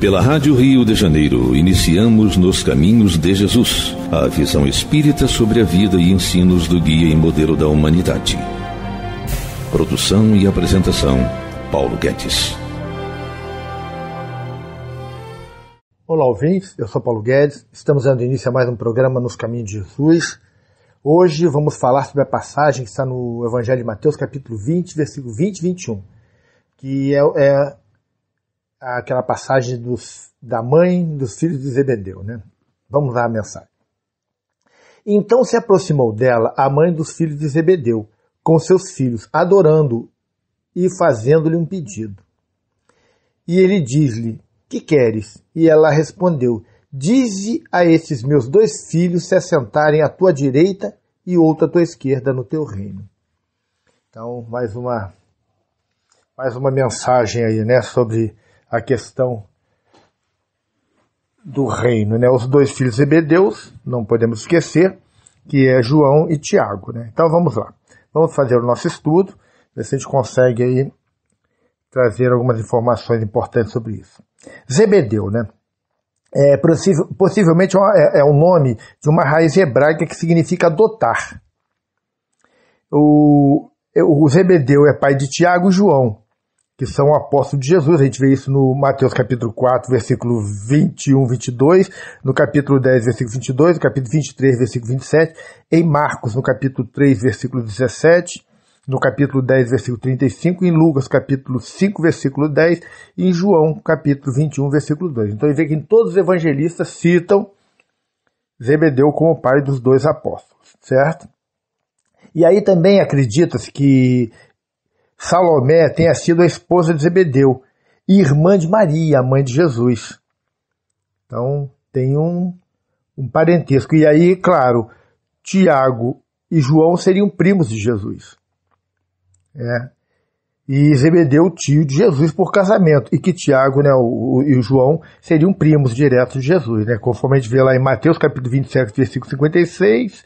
Pela Rádio Rio de Janeiro, iniciamos Nos Caminhos de Jesus, a visão espírita sobre a vida e ensinos do guia e modelo da humanidade. Produção e apresentação, Paulo Guedes. Olá, ouvintes, eu sou Paulo Guedes, estamos dando início a mais um programa Nos Caminhos de Jesus. Hoje vamos falar sobre a passagem que está no Evangelho de Mateus, capítulo 20, versículo 20 e 21, que é aquela passagem da mãe dos filhos de Zebedeu, né? Vamos lá a mensagem. Então se aproximou dela a mãe dos filhos de Zebedeu, com seus filhos, adorando-o e fazendo-lhe um pedido. E ele diz-lhe, que queres? E ela respondeu, dize a estes meus dois filhos se assentarem à tua direita e outro à tua esquerda no teu reino. Então, mais uma mensagem aí, né, sobre a questão do reino, né? Os dois filhos zebedeus, não podemos esquecer, que é João e Tiago, né? Então vamos lá, vamos fazer o nosso estudo, ver se a gente consegue aí trazer algumas informações importantes sobre isso. Zebedeu, né? Possivelmente é um nome de uma raiz hebraica que significa adotar. O Zebedeu é pai de Tiago e João, que são apóstolos de Jesus. A gente vê isso no Mateus capítulo 4, versículo 21, 22, no capítulo 10, versículo 22, no capítulo 23, versículo 27, em Marcos, no capítulo 3, versículo 17, no capítulo 10, versículo 35, em Lucas, capítulo 5, versículo 10, e em João, capítulo 21, versículo 2. Então a gente vê que todos os evangelistas citam Zebedeu como o pai dos dois apóstolos, certo? E aí também acredita-se que Salomé tenha sido a esposa de Zebedeu e irmã de Maria, a mãe de Jesus. Então tem um parentesco. E aí, claro, Tiago e João seriam primos de Jesus. E Zebedeu, tio de Jesus por casamento. E que Tiago, né, e o João seriam primos diretos de Jesus, né, conforme a gente vê lá em Mateus capítulo 27, versículo 56...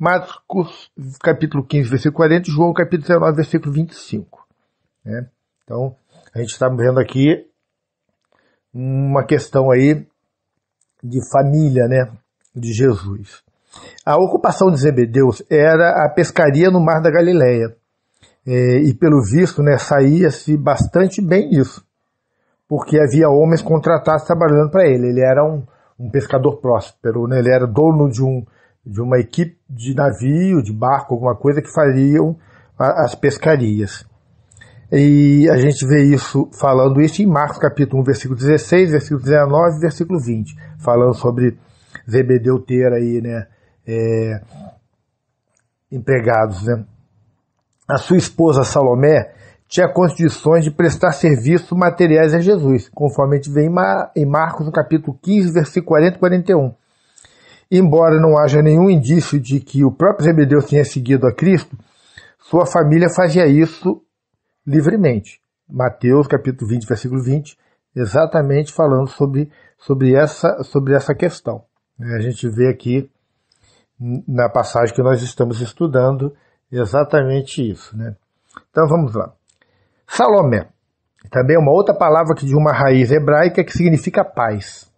Marcos, capítulo 15, versículo 40, e João, capítulo 19, versículo 25. Né? Então, a gente está vendo aqui uma questão aí de família, né, de Jesus. A ocupação de Zebedeu era a pescaria no mar da Galileia. E, pelo visto, né, saía-se bastante bem nisso, porque havia homens contratados trabalhando para ele. Ele era um pescador próspero, né? Ele era dono de uma equipe de navio, de barco, alguma coisa que fariam as pescarias. E a gente vê isso, falando isso em Marcos capítulo 1, versículo 16, versículo 19, versículo 20, falando sobre Zebedeu ter aí, né, empregados, né. A sua esposa Salomé tinha condições de prestar serviços materiais a Jesus, conforme a gente vê em Marcos no capítulo 15, versículo 40 e 41. Embora não haja nenhum indício de que o próprio Zebedeu tenha seguido a Cristo, sua família fazia isso livremente. Mateus, capítulo 20, versículo 20, exatamente falando sobre essa questão. A gente vê aqui, na passagem que nós estamos estudando, exatamente isso, né? Então vamos lá. Salomé, também é uma outra palavra de uma raiz hebraica que significa paz.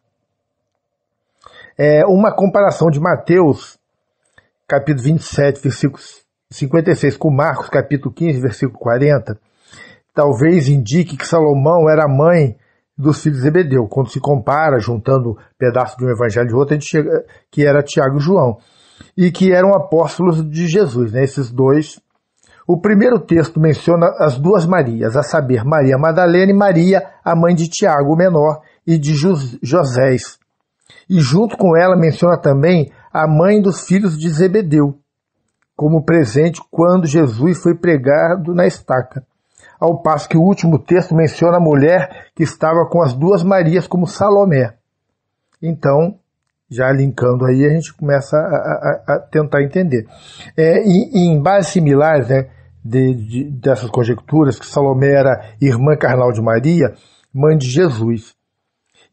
É uma comparação de Mateus, capítulo 27, versículo 56, com Marcos, capítulo 15, versículo 40, talvez indique que Salomão era a mãe dos filhos de Zebedeu. Quando se compara, juntando pedaço de um evangelho e outro, a gente chega que era Tiago e João, e que eram apóstolos de Jesus, né, esses dois. O primeiro texto menciona as duas Marias, a saber, Maria Madalena e Maria, a mãe de Tiago, o menor, e de Josés. E junto com ela menciona também a mãe dos filhos de Zebedeu, como presente quando Jesus foi pregado na estaca. Ao passo que o último texto menciona a mulher que estava com as duas Marias como Salomé. Então, já linkando aí, a gente começa a tentar entender. E em bases similares, né, dessas conjecturas, que Salomé era irmã carnal de Maria, mãe de Jesus.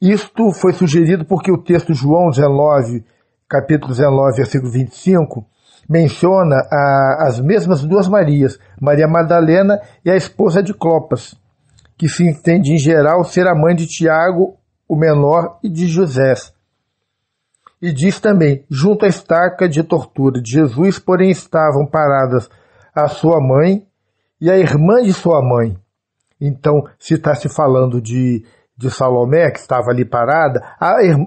Isto foi sugerido porque o texto João 19, capítulo 19, versículo 25, menciona as mesmas duas Marias, Maria Madalena e a esposa de Clopas, que se entende em geral ser a mãe de Tiago o menor, e de José. E diz também, junto à estaca de tortura de Jesus, porém, estavam paradas a sua mãe e a irmã de sua mãe. Então, se está se falando de Salomé, que estava ali parada,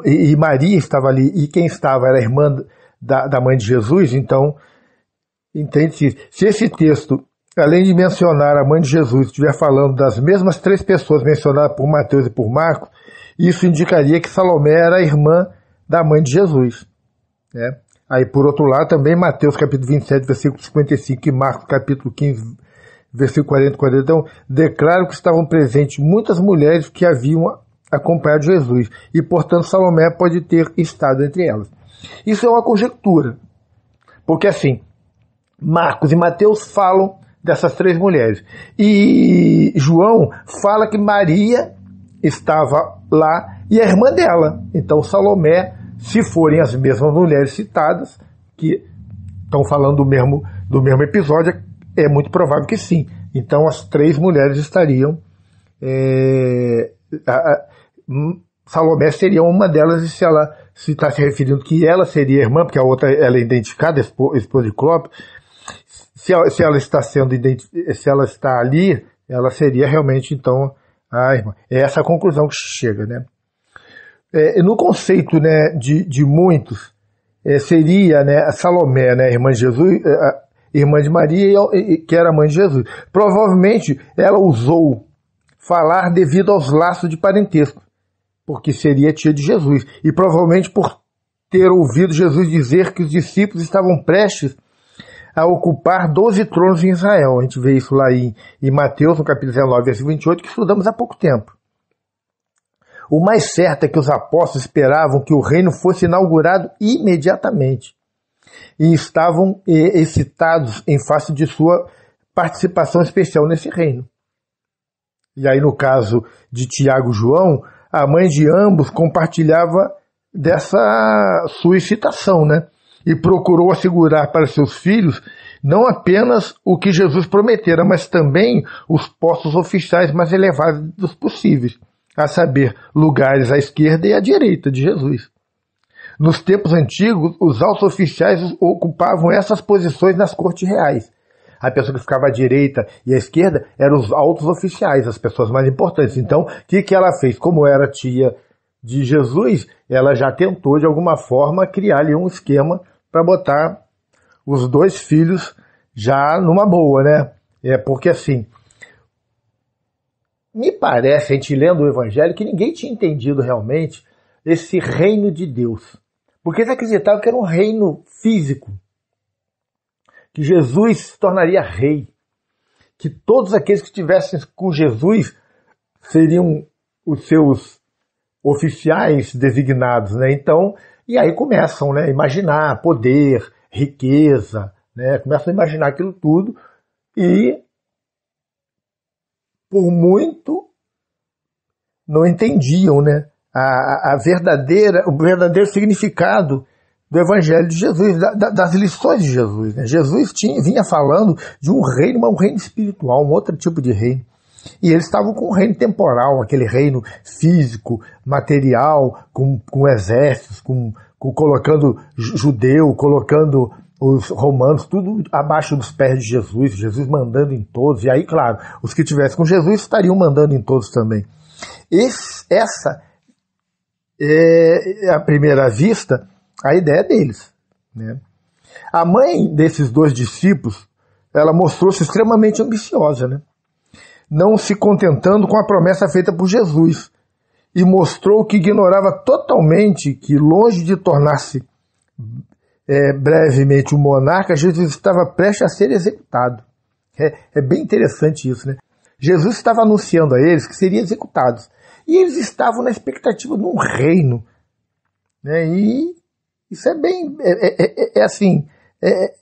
e Maria estava ali, e quem estava era a irmã da mãe de Jesus, então, entende-se. Se esse texto, além de mencionar a mãe de Jesus, estiver falando das mesmas três pessoas mencionadas por Mateus e por Marcos, isso indicaria que Salomé era a irmã da mãe de Jesus, né? Aí, por outro lado, também Mateus capítulo 27, versículo 55 e Marcos capítulo 15, versículo 40 e 41, declaram que estavam presentes muitas mulheres que haviam acompanhado Jesus, e portanto Salomé pode ter estado entre elas. Isso é uma conjectura, porque assim, Marcos e Mateus falam dessas três mulheres, e João fala que Maria estava lá e a irmã dela. Então Salomé, se forem as mesmas mulheres citadas, que estão falando do mesmo episódio, é muito provável que sim. Então as três mulheres estariam, Salomé seria uma delas, e se ela se está se referindo que ela seria a irmã, porque a outra ela é identificada, esposa de Clópio, se ela está ali, ela seria realmente então a irmã. É essa a conclusão que chega, né? No conceito, né, de muitos, seria, né, a Salomé, né, irmã de Jesus, a irmã de Maria, que era a mãe de Jesus. Provavelmente ela usou falar devido aos laços de parentesco, porque seria tia de Jesus. E provavelmente por ter ouvido Jesus dizer que os discípulos estavam prestes a ocupar 12 tronos em Israel. A gente vê isso lá em Mateus, no capítulo 19, versículo 28, que estudamos há pouco tempo. O mais certo é que os apóstolos esperavam que o reino fosse inaugurado imediatamente e estavam excitados em face de sua participação especial nesse reino. E aí, no caso de Tiago e João, a mãe de ambos compartilhava dessa sua excitação, né? E procurou assegurar para seus filhos não apenas o que Jesus prometera, mas também os postos oficiais mais elevados dos possíveis, a saber, lugares à esquerda e à direita de Jesus. Nos tempos antigos, os altos oficiais ocupavam essas posições nas cortes reais. A pessoa que ficava à direita e à esquerda eram os altos oficiais, as pessoas mais importantes. Então, o que ela fez? Como era tia de Jesus, ela já tentou, de alguma forma, criar ali um esquema para botar os dois filhos já numa boa, né? Porque assim, me parece, a gente lendo o Evangelho, que ninguém tinha entendido realmente esse reino de Deus. Porque eles acreditavam que era um reino físico, que Jesus se tornaria rei, que todos aqueles que estivessem com Jesus seriam os seus oficiais designados, né? Então, e aí começam, né, a imaginar poder, riqueza, né? Começam a imaginar aquilo tudo e por muito não entendiam, né, o verdadeiro significado do Evangelho de Jesus, das lições de Jesus, né? Jesus vinha falando de um reino, mas um reino espiritual, um outro tipo de reino. E eles estavam com um reino temporal, aquele reino físico, material, com exércitos, colocando judeu, colocando os romanos, tudo abaixo dos pés de Jesus, Jesus mandando em todos, e aí, claro, os que estivessem com Jesus estariam mandando em todos também. Essa é, à primeira vista, a ideia deles, né? A mãe desses dois discípulos, ela mostrou-se extremamente ambiciosa, né? Não se contentando com a promessa feita por Jesus, e mostrou que ignorava totalmente que, longe de tornar-se brevemente um monarca, Jesus estava prestes a ser executado. É bem interessante isso, né? Jesus estava anunciando a eles que seriam executados, e eles estavam na expectativa de um reino, né? E isso é bem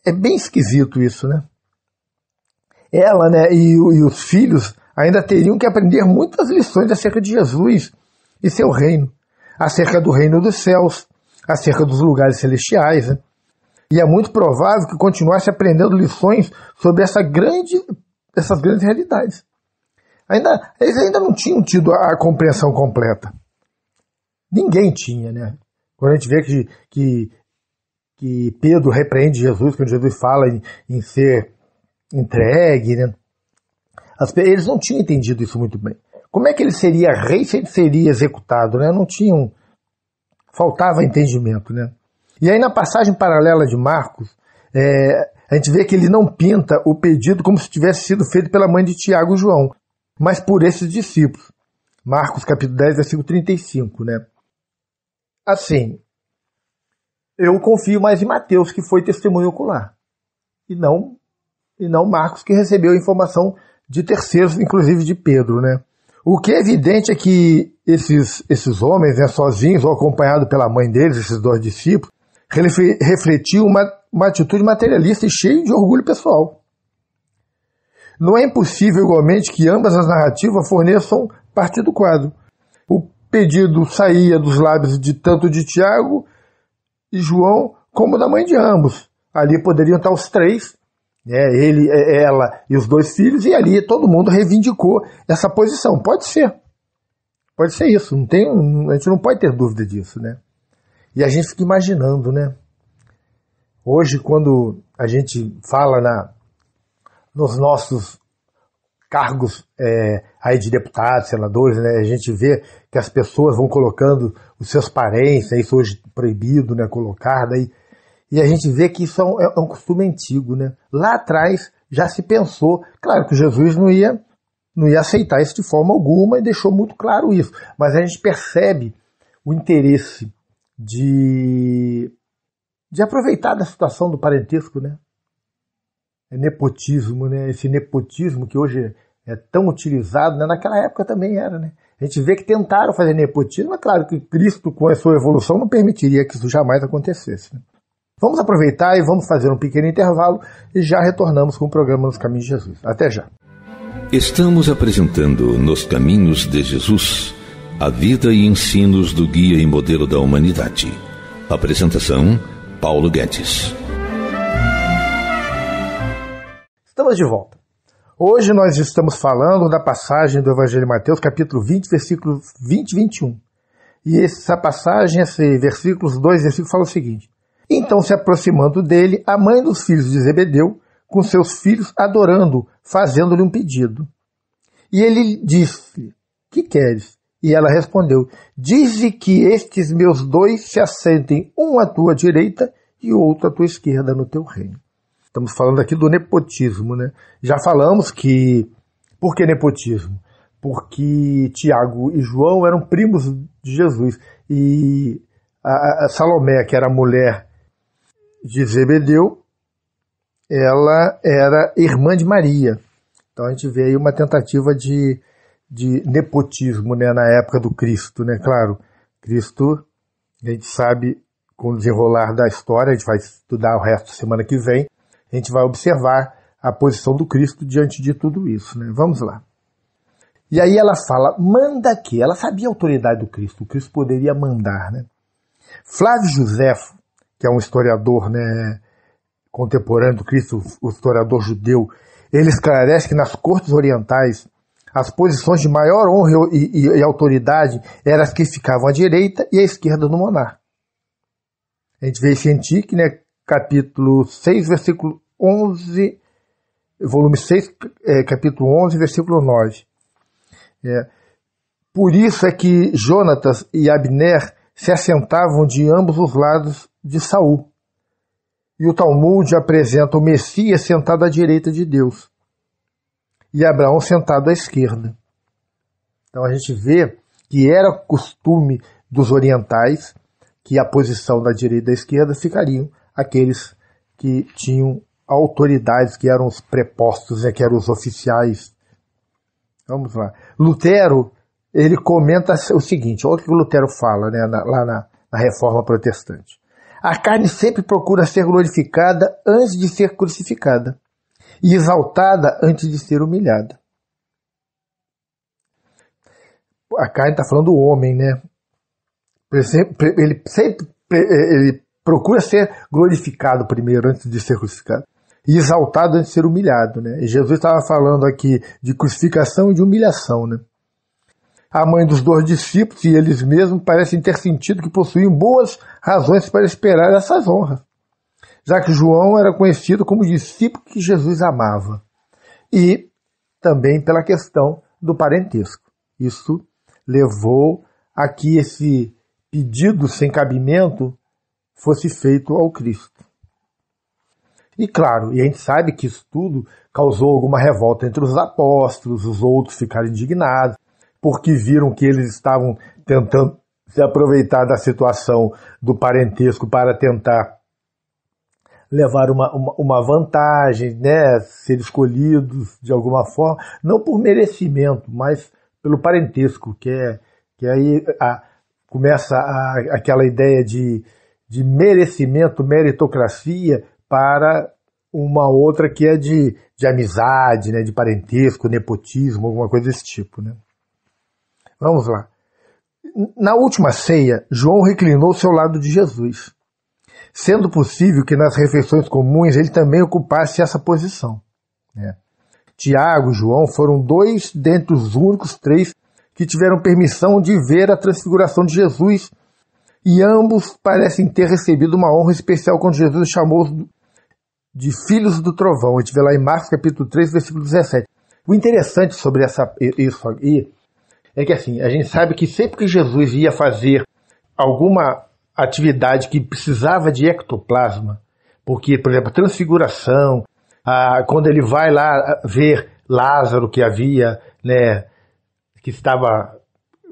é bem esquisito isso, né? Ela, né, e os filhos ainda teriam que aprender muitas lições acerca de Jesus e seu reino, acerca do reino dos céus, acerca dos lugares celestiais, né? E é muito provável que continuasse aprendendo lições sobre essas grandes realidades. Eles ainda não tinham tido a compreensão completa. Ninguém tinha, né? Quando a gente vê que Pedro repreende Jesus, quando Jesus fala em ser entregue, né? Eles não tinham entendido isso muito bem. Como é que ele seria rei se ele seria executado, né? Não tinham... Faltava entendimento, né? E aí na passagem paralela de Marcos, a gente vê que ele não pinta o pedido como se tivesse sido feito pela mãe de Tiago e João, mas por esses discípulos. Marcos capítulo 10, versículo 35, né? Assim, eu confio mais em Mateus, que foi testemunho ocular, e não Marcos, que recebeu a informação de terceiros, inclusive de Pedro, né? O que é evidente é que esses homens, né, sozinhos ou acompanhados pela mãe deles, esses dois discípulos, refletiam uma atitude materialista e cheia de orgulho pessoal. Não é impossível, igualmente, que ambas as narrativas forneçam parte do quadro. O pedido saía dos lábios de tanto de Tiago e João como da mãe de ambos. Ali poderiam estar os três, ele, ela e os dois filhos, e ali todo mundo reivindicou essa posição. Pode ser isso, a gente não pode ter dúvida disso, né? E a gente fica imaginando, né? Hoje, quando a gente fala nos nossos cargos aí de deputados, senadores, né, a gente vê que as pessoas vão colocando os seus parentes, né, isso hoje proibido, né, colocar, daí, e a gente vê que isso é um costume antigo, né? Lá atrás já se pensou, claro que Jesus não ia aceitar isso de forma alguma e deixou muito claro isso, mas a gente percebe o interesse de aproveitar da situação do parentesco, né? É nepotismo, né? Esse nepotismo que hoje é tão utilizado, né? Naquela época também era, né? A gente vê que tentaram fazer nepotismo, é claro que Cristo, com a sua evolução, não permitiria que isso jamais acontecesse, né? Vamos aproveitar e vamos fazer um pequeno intervalo e já retornamos com o programa Nos Caminhos de Jesus. Até já! Estamos apresentando Nos Caminhos de Jesus, a vida e ensinos do guia e modelo da humanidade. Apresentação, Paulo Guedes. Estamos de volta. Hoje nós estamos falando da passagem do Evangelho de Mateus, capítulo 20, versículos 20 e 21. E essa passagem, esses versículos, dois versículos, fala o seguinte: Então, se aproximando dele, a mãe dos filhos de Zebedeu, com seus filhos, adorando, fazendo-lhe um pedido. E ele disse-lhe: Que queres? E ela respondeu: Dize que estes meus dois se assentem, um à tua direita e outro à tua esquerda no teu reino. Estamos falando aqui do nepotismo, né? Já falamos que... Por que nepotismo? Porque Tiago e João eram primos de Jesus. E a Salomé, que era mulher de Zebedeu, ela era irmã de Maria. Então a gente vê aí uma tentativa de nepotismo, né? Na época do Cristo, né? Claro, Cristo, a gente sabe, com o desenrolar da história, a gente vai estudar o resto da semana que vem, a gente vai observar a posição do Cristo diante de tudo isso, né? Vamos lá. E aí ela fala: manda que... Ela sabia a autoridade do Cristo, o Cristo poderia mandar, né? Flávio Joséfo, que é um historiador, né, contemporâneo do Cristo, o historiador judeu, ele esclarece que nas cortes orientais as posições de maior honra e autoridade eram as que ficavam à direita e à esquerda do monarca. A gente vê isso em Antique, né? Capítulo 6, versículo 11, volume 6, capítulo 11, versículo 9. Por isso é que Jônatas e Abner se assentavam de ambos os lados de Saul. E o Talmud apresenta o Messias sentado à direita de Deus e Abraão sentado à esquerda. Então a gente vê que era costume dos orientais que a posição da direita e da esquerda ficariam aqueles que tinham autoridades, que eram os prepostos, né, que eram os oficiais. Vamos lá. Lutero, ele comenta o seguinte, olha o que o Lutero fala, né, lá na Reforma Protestante. A carne sempre procura ser glorificada antes de ser crucificada e exaltada antes de ser humilhada. A carne está falando do homem, né? Ele procura ser glorificado primeiro, antes de ser crucificado, e exaltado antes de ser humilhado, né? E Jesus estava falando aqui de crucificação e de humilhação, né? A mãe dos dois discípulos e eles mesmos parecem ter sentido que possuíam boas razões para esperar essas honras, já que João era conhecido como o discípulo que Jesus amava, e também pela questão do parentesco. Isso levou a que esse pedido sem cabimento fosse feito ao Cristo. E claro, e a gente sabe que isso tudo causou alguma revolta entre os apóstolos, os outros ficaram indignados, porque viram que eles estavam tentando se aproveitar da situação do parentesco para tentar levar uma vantagem, né? Ser escolhidos de alguma forma, não por merecimento, mas pelo parentesco, que aí começa aquela ideia de merecimento, meritocracia, para uma outra que é de amizade, né? De parentesco, nepotismo, alguma coisa desse tipo, né? Vamos lá. Na última ceia, João reclinou seu lado de Jesus, sendo possível que nas refeições comuns ele também ocupasse essa posição, né? Tiago e João foram dois dentre os únicos três que tiveram permissão de ver a transfiguração de Jesus, e ambos parecem ter recebido uma honra especial quando Jesus chamou de filhos do trovão. A gente vê lá em Marcos capítulo 3, versículo 17. O interessante sobre isso aí é que assim, a gente sabe que sempre que Jesus ia fazer alguma atividade que precisava de ectoplasma, porque, por exemplo, a transfiguração, quando ele vai lá ver Lázaro, que havia, né, que estava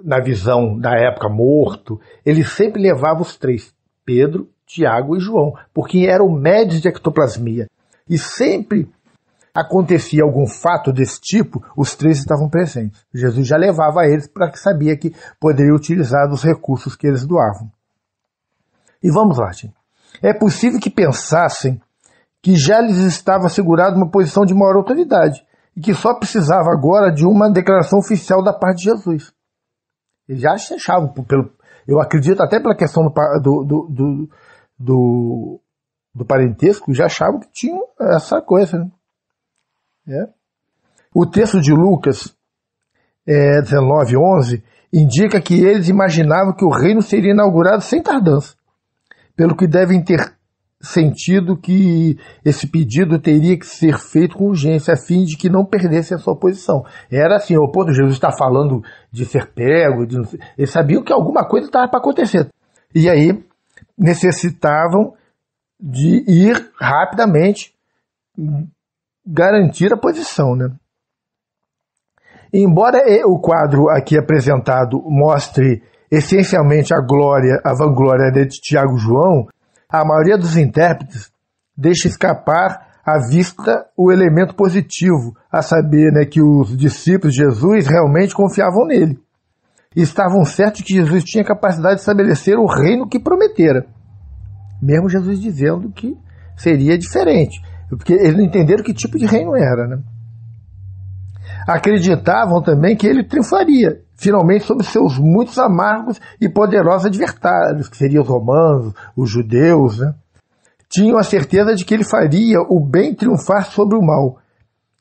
na visão da época morto, ele sempre levava os três, Pedro, Tiago e João, porque eram médios de ectoplasmia. E sempre acontecia algum fato desse tipo, os três estavam presentes. Jesus já levava eles para que sabia que poderia utilizar os recursos que eles doavam. E vamos lá, gente. É possível que pensassem que já lhes estava assegurada uma posição de maior autoridade e que só precisava agora de uma declaração oficial da parte de Jesus. Eles já achavam, eu acredito até pela questão do parentesco, já achavam que tinham essa coisa, né? É. O texto de Lucas 19:11 indica que eles imaginavam que o reino seria inaugurado sem tardança, pelo que devem ter sentido que esse pedido teria que ser feito com urgência, a fim de que não perdesse a sua posição. Era assim, o ponto de Jesus está falando de ser pego, eles sabiam que alguma coisa estava para acontecer. E aí necessitavam de ir rapidamente garantir a posição, né? Embora o quadro aqui apresentado mostre essencialmente a vanglória de Tiago e João, a maioria dos intérpretes deixa escapar à vista o elemento positivo, a saber, né, que os discípulos de Jesus realmente confiavam nele e estavam certos que Jesus tinha capacidade de estabelecer o reino que prometera, mesmo Jesus dizendo que seria diferente, porque eles não entenderam que tipo de reino era, né? Acreditavam também que ele triunfaria, finalmente, sobre seus muitos amargos e poderosos adversários, que seriam os romanos, os judeus, né? Tinham a certeza de que ele faria o bem triunfar sobre o mal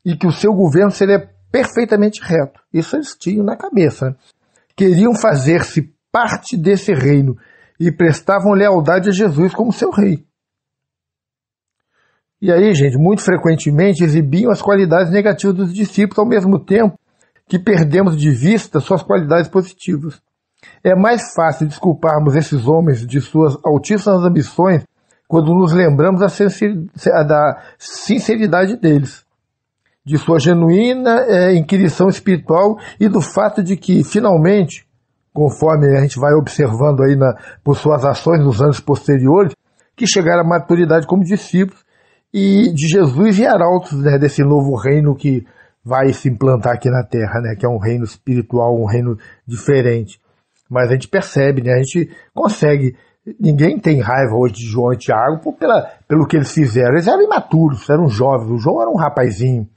e que o seu governo seria perfeitamente reto. Isso eles tinham na cabeça, né? Queriam fazer-se parte desse reino e prestavam lealdade a Jesus como seu rei. E aí, gente, muito frequentemente exibiam as qualidades negativas dos discípulos, ao mesmo tempo que perdemos de vista suas qualidades positivas. É mais fácil desculparmos esses homens de suas altíssimas ambições quando nos lembramos da sinceridade deles, de sua genuína inquirição espiritual e do fato de que, finalmente, conforme a gente vai observando aí por suas ações nos anos posteriores, que chegaram à maturidade como discípulos, e de Jesus e arautos, né, desse novo reino que vai se implantar aqui na Terra, né, que é um reino espiritual, um reino diferente. Mas a gente percebe, né, a gente consegue, ninguém tem raiva hoje de João e Tiago pelo que eles fizeram. Eles eram imaturos, eram jovens, o João era um rapazinho,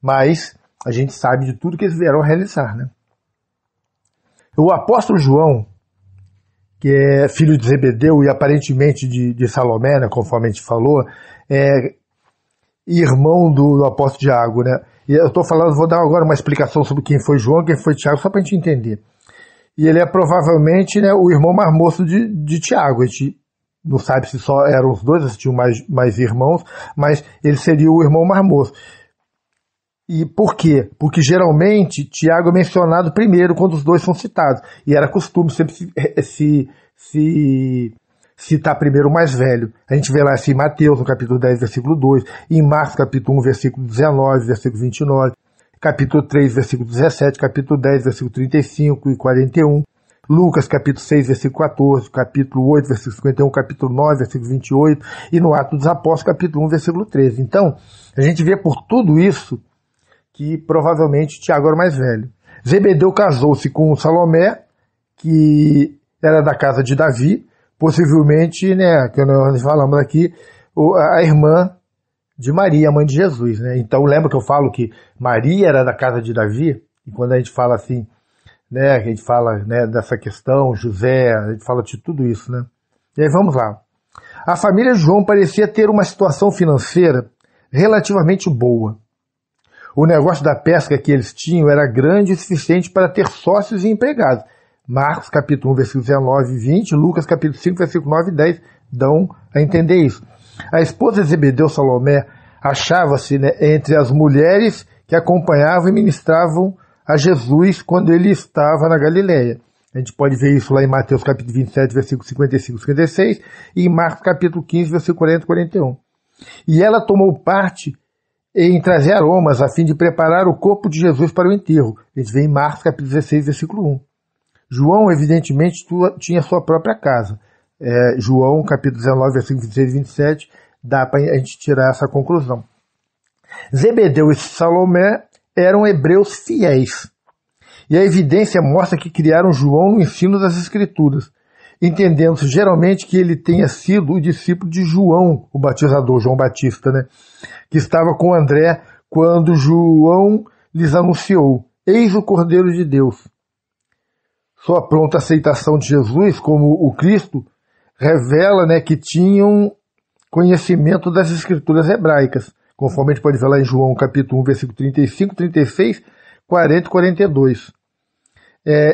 mas a gente sabe de tudo que eles vieram realizar, né? O apóstolo João, que é filho de Zebedeu e aparentemente de Salomé, né, conforme a gente falou, e irmão do apóstolo Tiago, né? E eu estou falando, vou dar agora uma explicação sobre quem foi João, quem foi Tiago, só para a gente entender. E ele é provavelmente, né, o irmão mais moço de Tiago. A gente não sabe se só eram os dois, se tinham mais irmãos, mas ele seria o irmão mais moço. E por quê? Porque geralmente Tiago é mencionado primeiro quando os dois são citados. E era costume sempre se citar primeiro o mais velho. A gente vê lá assim em Mateus, no capítulo 10, versículo 2, em Marcos, capítulo 1, versículo 19, versículo 29, capítulo 3, versículo 17, capítulo 10, versículo 35 e 41, Lucas, capítulo 6, versículo 14, capítulo 8, versículo 51, capítulo 9, versículo 28, e no Atos dos Apóstolos, capítulo 1, versículo 13. Então, a gente vê por tudo isso que provavelmente Tiago era o mais velho. Zebedeu casou-se com Salomé, que era da casa de Davi, possivelmente, né, que nós falamos aqui, a irmã de Maria, a mãe de Jesus, né? Então lembra que eu falo que Maria era da casa de Davi, e quando a gente fala assim, né, a gente fala, né, dessa questão, José, a gente fala de tudo isso, né? E aí vamos lá. A família João parecia ter uma situação financeira relativamente boa. O negócio da pesca que eles tinham era grande o suficiente para ter sócios e empregados. Marcos, capítulo 1, versículo 19 e 20, Lucas, capítulo 5, versículo 9 e 10, dão a entender isso. A esposa de Zebedeu, Salomé, achava-se, né, entre as mulheres que acompanhavam e ministravam a Jesus quando ele estava na Galileia. A gente pode ver isso lá em Mateus, capítulo 27, versículo 55 e 56, e em Marcos, capítulo 15, versículo 40 e 41. E ela tomou parte em trazer aromas a fim de preparar o corpo de Jesus para o enterro. A gente vê em Marcos, capítulo 16, versículo 1. João, evidentemente, tinha sua própria casa. João, capítulo 19, versículo 26 e 27, dá para a gente tirar essa conclusão. Zebedeu e Salomé eram hebreus fiéis. E a evidência mostra que criaram João no ensino das Escrituras, entendendo-se geralmente que ele tenha sido o discípulo de João, o batizador, João Batista, né, que estava com André quando João lhes anunciou: eis o Cordeiro de Deus. Sua pronta aceitação de Jesus como o Cristo revela, né, que tinham conhecimento das escrituras hebraicas, conforme a gente pode ver lá em João capítulo 1, versículo 35, 36, 40 e 42.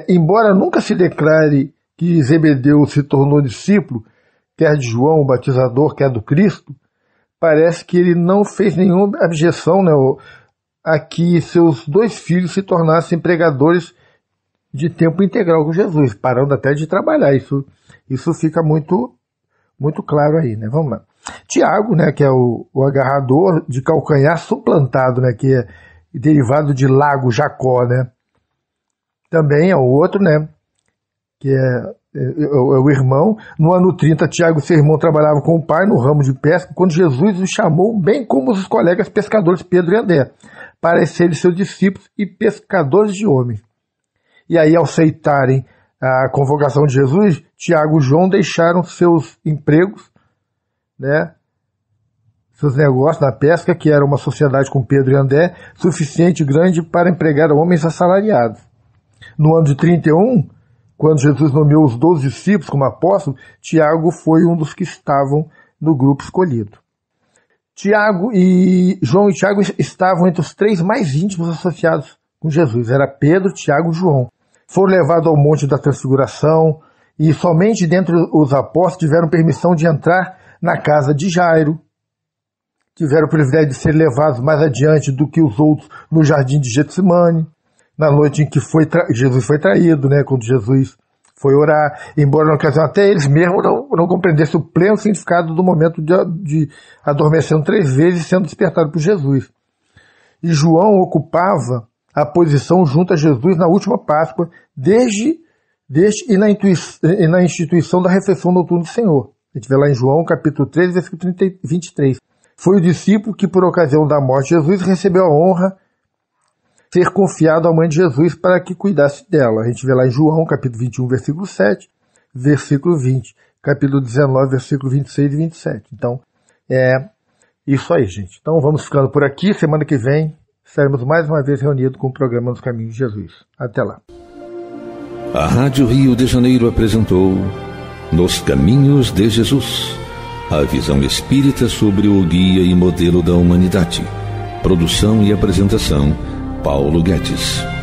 Embora nunca se declare que Zebedeu se tornou discípulo, quer de João, o batizador, quer do Cristo, parece que ele não fez nenhuma objeção, né, a que seus dois filhos se tornassem pregadores de tempo integral com Jesus, parando até de trabalhar. Isso fica muito claro aí, né? Vamos lá. Tiago, né, que é o agarrador de calcanhar suplantado, né, que é derivado de lago, Jacó, né? Também é o outro, né, que é o irmão. No ano 30, Tiago e seu irmão trabalhavam com o pai no ramo de pesca, quando Jesus os chamou, bem como os colegas pescadores Pedro e André, para serem seus discípulos e pescadores de homens. E aí, ao aceitarem a convocação de Jesus, Tiago e João deixaram seus empregos, né, seus negócios na pesca, que era uma sociedade com Pedro e André, suficiente e grande para empregar homens assalariados. No ano de 31, quando Jesus nomeou os 12 discípulos como apóstolos, Tiago foi um dos que estavam no grupo escolhido. João e Tiago estavam entre os três mais íntimos associados com Jesus. Era Pedro, Tiago e João. Foram levados ao Monte da Transfiguração e somente dentre os apóstolos tiveram permissão de entrar na casa de Jairo. Tiveram o privilégio de ser levados mais adiante do que os outros no jardim de Getsemane, na noite em que Jesus foi traído, né, quando Jesus foi orar, embora na ocasião até eles mesmos não compreendessem o pleno significado do momento de adormecendo três vezes e sendo despertado por Jesus. E João ocupava a posição junto a Jesus na última Páscoa, e na instituição da refeição noturna do Senhor. A gente vê lá em João, capítulo 13, versículo 23. Foi o discípulo que, por ocasião da morte de Jesus, recebeu a honra de ser confiado à mãe de Jesus para que cuidasse dela. A gente vê lá em João, capítulo 21, versículo 7, versículo 20, capítulo 19, versículo 26 e 27. Então, é isso aí, gente. Então, vamos ficando por aqui. Semana que vem estaremos mais uma vez reunidos com o programa Nos Caminhos de Jesus. Até lá. A Rádio Rio de Janeiro apresentou Nos Caminhos de Jesus, a visão espírita sobre o guia e modelo da humanidade. Produção e apresentação, Paulo Guedes.